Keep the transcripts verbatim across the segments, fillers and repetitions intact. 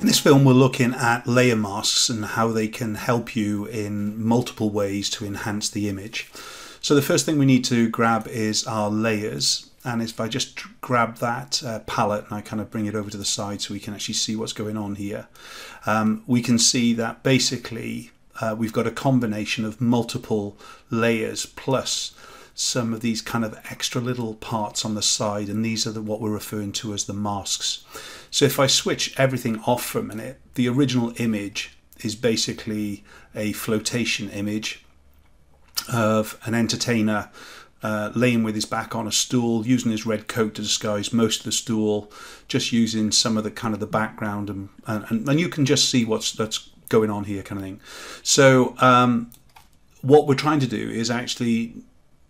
In this film we're looking at layer masks and how they can help you in multiple ways to enhance the image. So the first thing we need to grab is our layers, and if I just grab that uh, palette and I kind of bring it over to the side so we can actually see what's going on here, um, we can see that basically uh, we've got a combination of multiple layers plus some of these kind of extra little parts on the side, and these are the, what we're referring to as the masks. So if I switch everything off for a minute, the original image is basically a flotation image of an entertainer uh, laying with his back on a stool, using his red coat to disguise most of the stool, just using some of the kind of the background, and and, and you can just see what's that's going on here kind of thing. So um, what we're trying to do is actually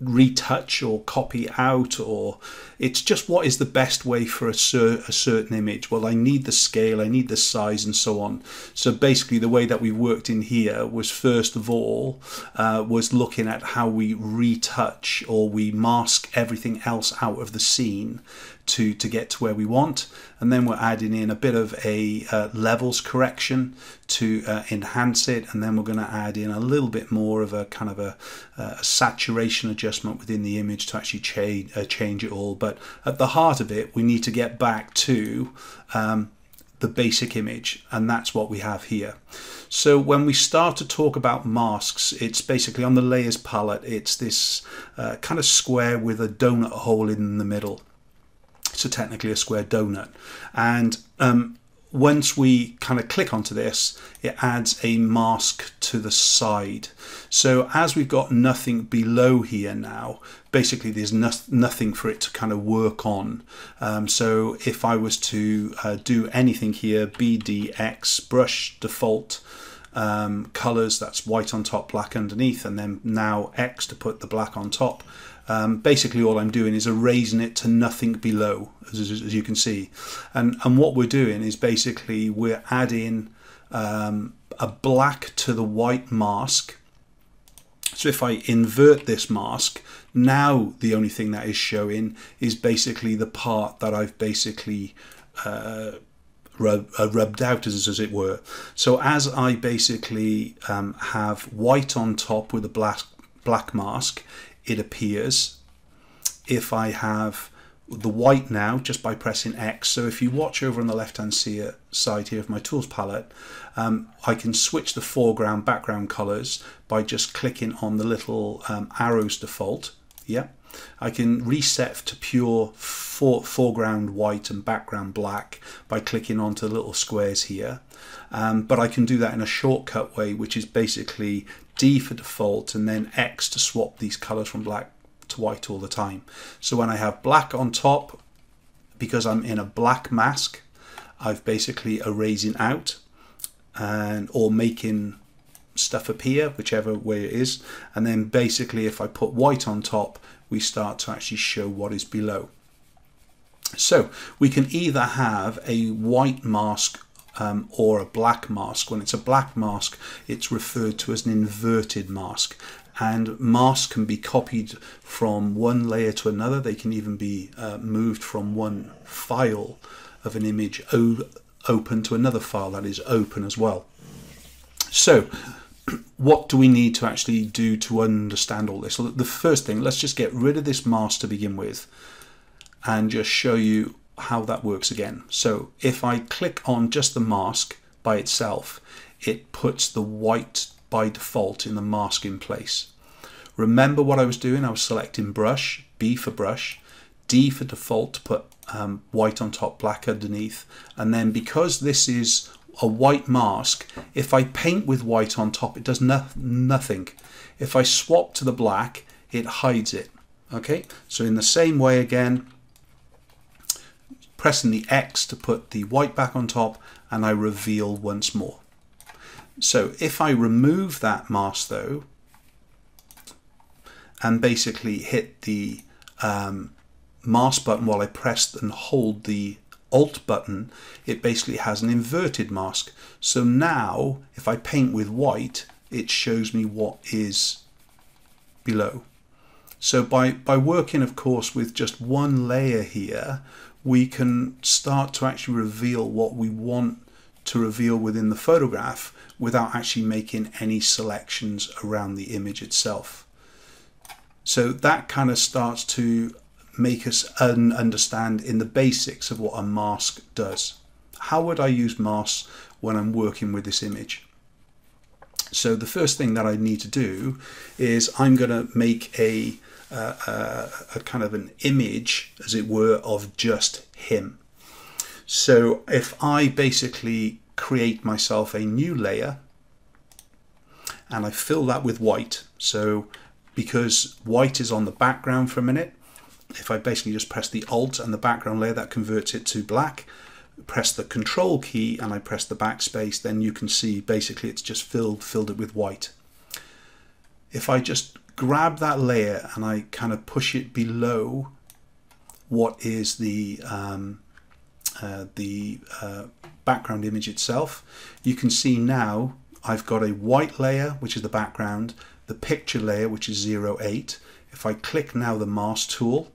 retouch or copy out, or it's just what is the best way for a, cer a certain image. Well, I need the scale, I need the size, and so on. So basically the way that we worked in here was, first of all, uh, was looking at how we retouch or we mask everything else out of the scene to, to get to where we want, and then we're adding in a bit of a uh, levels correction to uh, enhance it, and then we're going to add in a little bit more of a kind of a, a saturation adjustment within the image to actually change, uh, change it all. But at the heart of it, we need to get back to um, the basic image, and that's what we have here. So when we start to talk about masks, it's basically on the layers palette, it's this uh, kind of square with a donut hole in the middle. So technically a square donut, and um, once we kind of click onto this, it adds a mask to the side. So as we've got nothing below here now, basically there's no nothing for it to kind of work on. Um, so if I was to uh, do anything here, B D X brush default um, colors, that's white on top, black underneath, and then now X to put the black on top. Um, basically all I'm doing is erasing it to nothing below, as, as you can see. And, and what we're doing is basically we're adding um, a black to the white mask. So if I invert this mask, now the only thing that is showing is basically the part that I've basically uh, rub, uh, rubbed out, as, as it were. So as I basically um, have white on top with a black, black mask, it appears. If I have the white now, just by pressing X, so if you watch over on the left hand side here of my tools palette, um, I can switch the foreground background colors by just clicking on the little um, arrows default. Yeah, I can reset to pure for foreground white and background black by clicking onto the little squares here, um, but I can do that in a shortcut way, which is basically D for default and then X to swap these colors from black to white all the time. So when I have black on top, because I'm in a black mask, I've basically erasing out and or making stuff appear, whichever way it is. And then basically if I put white on top, we start to actually show what is below. So we can either have a white mask Um, or a black mask. When it's a black mask, it's referred to as an inverted mask, and masks can be copied from one layer to another. They can even be uh, moved from one file of an image open to another file that is open as well. So what do we need to actually do to understand all this? So the first thing, let's just get rid of this mask to begin with and just show you how that works again. So if I click on just the mask by itself, it puts the white by default in the mask in place. Remember what I was doing? I was selecting brush, B for brush, D for default to put um, white on top, black underneath, and then because this is a white mask, if I paint with white on top, it does no nothing. If I swap to the black, it hides it. Okay, so in the same way again, pressing the X to put the white back on top, and I reveal once more. So if I remove that mask though, and basically hit the um, mask button while I press and hold the Alt button, it basically has an inverted mask. So now if I paint with white, it shows me what is below. So by, by working, of course, with just one layer here, we can start to actually reveal what we want to reveal within the photograph without actually making any selections around the image itself. So that kind of starts to make us un understand in the basics of what a mask does. How would I use masks when I'm working with this image? So the first thing that I need to do is I'm going to make a, uh, a, a kind of an image, as it were, of just him. So if I basically create myself a new layer and I fill that with white, so because white is on the background for a minute, if I basically just press the Alt and the background layer, that converts it to black. Press the Control key and I press the backspace, then you can see basically it's just filled filled it with white. If I just grab that layer and I kind of push it below what is the um, uh, the uh, background image itself, you can see now I've got a white layer, which is the background, the picture layer, which is zero eight. If I click now the mask tool,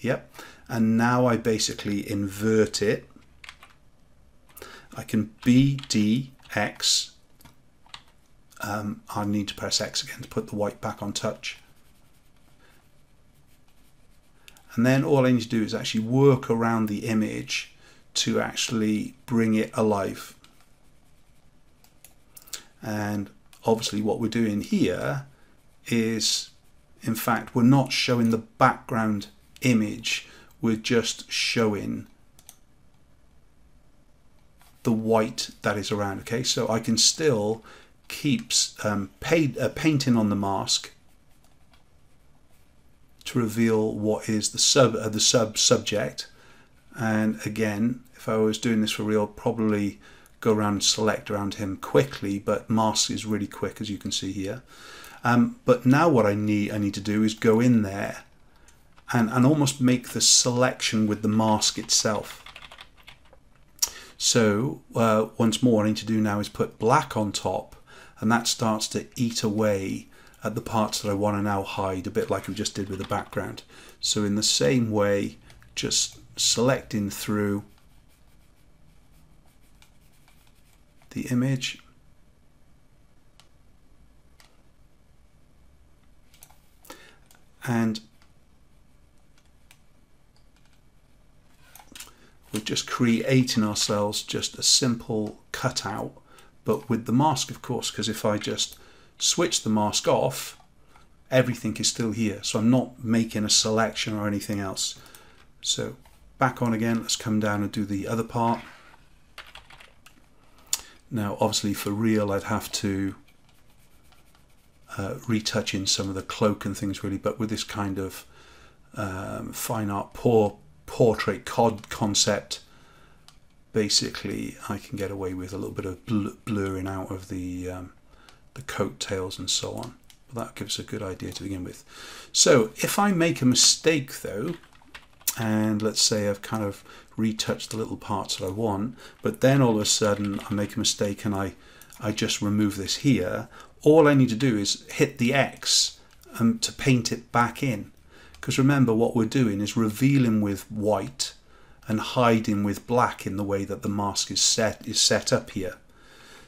yep, and now I basically invert it. I can B D X, um, I need to press X again to put the white back on touch. And then all I need to do is actually work around the image to actually bring it alive. And obviously what we're doing here is, in fact, we're not showing the background image, we're just showing the white that is around. Okay, so I can still keep um, paid, uh, painting on the mask to reveal what is the sub uh, the sub subject. And again, if I was doing this for real, probably go around and select around him quickly, but mask is really quick, as you can see here. Um, but now what I need I need to do is go in there and and almost make the selection with the mask itself. So uh, once more, I need to do now is put black on top, and that starts to eat away at the parts that I want to now hide, a bit like we just did with the background. So in the same way, just selecting through the image. And we're just creating ourselves just a simple cutout, but with the mask, of course, because if I just switch the mask off, everything is still here. So I'm not making a selection or anything else. So back on again, let's come down and do the other part. Now, obviously for real, I'd have to uh, retouch in some of the cloak and things really, but with this kind of um, fine art pour portrait cod concept, basically I can get away with a little bit of bl blurring out of the um, the coattails and so on, but that gives us a good idea to begin with. So if I make a mistake though, and let's say I've kind of retouched the little parts that I want, but then all of a sudden I make a mistake and I I just remove this here, all I need to do is hit the X um, to paint it back in. Because remember, what we're doing is revealing with white and hiding with black in the way that the mask is set is set up here.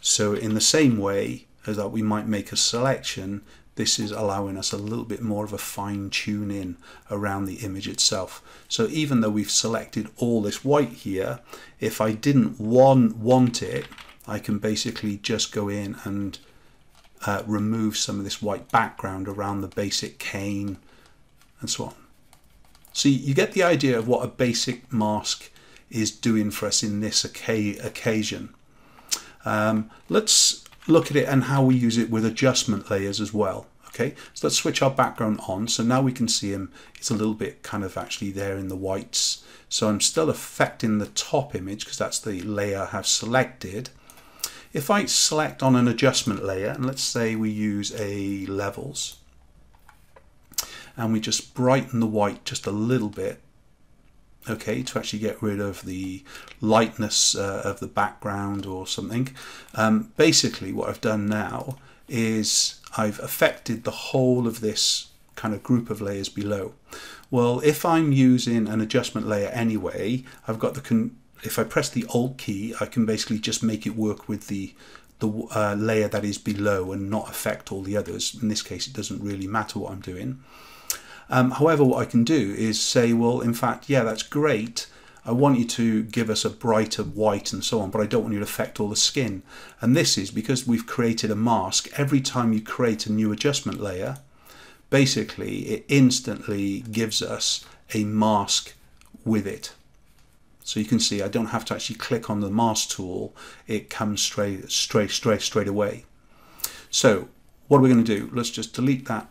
So in the same way as that we might make a selection, this is allowing us a little bit more of a fine tune in around the image itself. So even though we've selected all this white here, if I didn't want, want it, I can basically just go in and uh, remove some of this white background around the basic cane and so on. So you get the idea of what a basic mask is doing for us in this occasion. Um, let's look at it and how we use it with adjustment layers as well. Okay, so let's switch our background on. So now we can see him. It's a little bit kind of actually there in the whites. So I'm still affecting the top image because that's the layer I have selected. If I select on an adjustment layer, and let's say we use a levels, and we just brighten the white just a little bit, okay, to actually get rid of the lightness uh, of the background or something. Um, basically what I've done now is I've affected the whole of this kind of group of layers below. Well, if I'm using an adjustment layer anyway, I've got the con if I press the Alt key, I can basically just make it work with the the uh, layer that is below and not affect all the others. In this case, it doesn't really matter what I'm doing. Um, however, what I can do is say, well, in fact, yeah, that's great. I want you to give us a brighter white and so on, but I don't want you to affect all the skin. And this is because we've created a mask. Every time you create a new adjustment layer, basically, it instantly gives us a mask with it. So you can see I don't have to actually click on the mask tool. It comes straight, straight, straight, straight away. So what are we going to do? Let's just delete that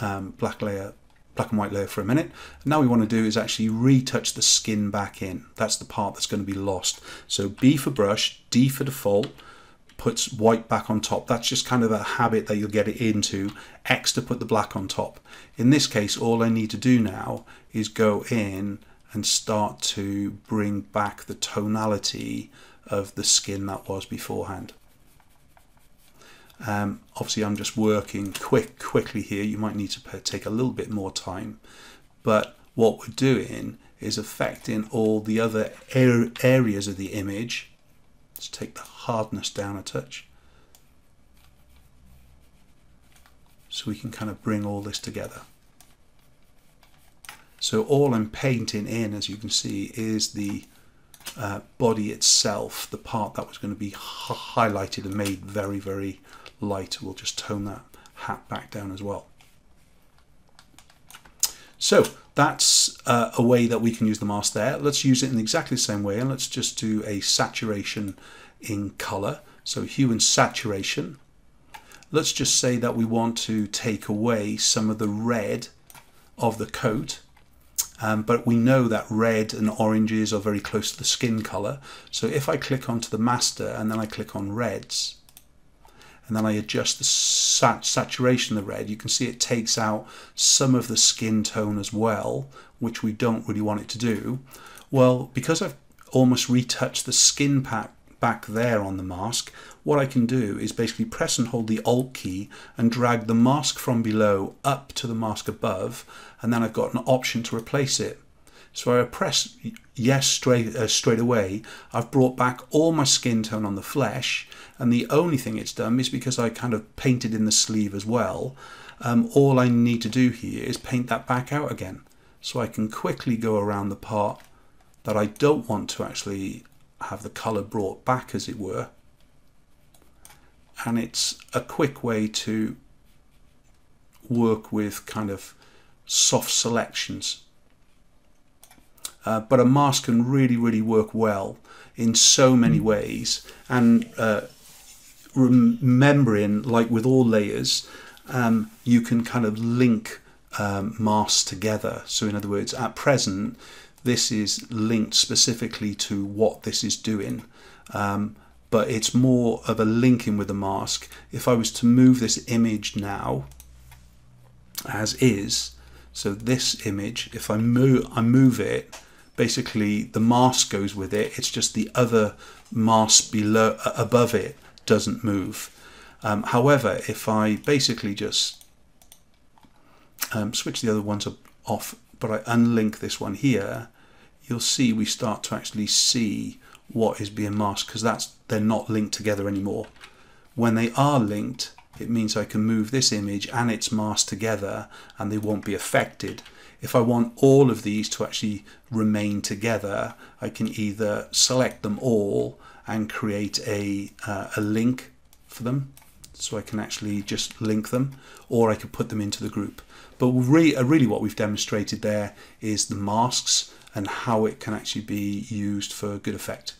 um, black layer, black and white layer for a minute. Now we want to do is actually retouch the skin back in. That's the part that's going to be lost. So B for brush, D for default, puts white back on top. That's just kind of a habit that you'll get it into. X to put the black on top. In this case, all I need to do now is go in and start to bring back the tonality of the skin that was beforehand. Um, obviously, I'm just working quick, quickly here. You might need to take a little bit more time, but what we're doing is affecting all the other areas of the image. Let's take the hardness down a touch, so we can kind of bring all this together. So all I'm painting in, as you can see, is the uh, body itself, the part that was going to be highlighted and made very, very light. We'll just tone that hat back down as well. So that's uh, a way that we can use the mask there. Let's use it in exactly the same way, and let's just do a saturation in color. So hue and saturation. Let's just say that we want to take away some of the red of the coat. Um, but we know that red and oranges are very close to the skin color. So if I click onto the master and then I click on reds, and then I adjust the sat saturation of the red, you can see it takes out some of the skin tone as well, which we don't really want it to do. Well, because I've almost retouched the skin pack back there on the mask, what I can do is basically press and hold the Alt key and drag the mask from below up to the mask above, and then I've got an option to replace it. So I press yes straight, uh, straight away, I've brought back all my skin tone on the flesh, and the only thing it's done is because I kind of painted in the sleeve as well, um, all I need to do here is paint that back out again. So I can quickly go around the part that I don't want to actually have the color brought back, as it were, and it's a quick way to work with kind of soft selections. Uh, but a mask can really, really work well in so many ways, and uh, remembering, like with all layers, um, you can kind of link um, masks together. So in other words, at present, this is linked specifically to what this is doing, um, but it's more of a linking with the mask. If I was to move this image now as is, so this image, if I move, I move it, basically the mask goes with it. It's just the other mask below, above it doesn't move. Um, however, if I basically just um, switch the other ones off, but I unlink this one here, you'll see we start to actually see what is being masked, because that's they're not linked together anymore. When they are linked, it means I can move this image and its mask together and they won't be affected. If I want all of these to actually remain together, I can either select them all and create a, uh, a link for them, so I can actually just link them, or I could put them into the group. But really, really what we've demonstrated there is the masks and how it can actually be used for good effect.